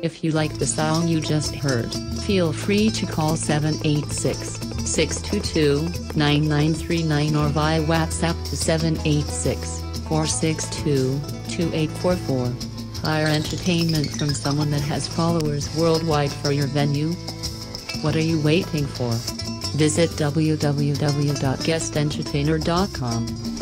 If you like the song you just heard, feel free to call 786-622-9939 or via WhatsApp to 786-462-2844. Hire entertainment from someone that has followers worldwide for your venue. What are you waiting for? Visit www.guestentertainer.com.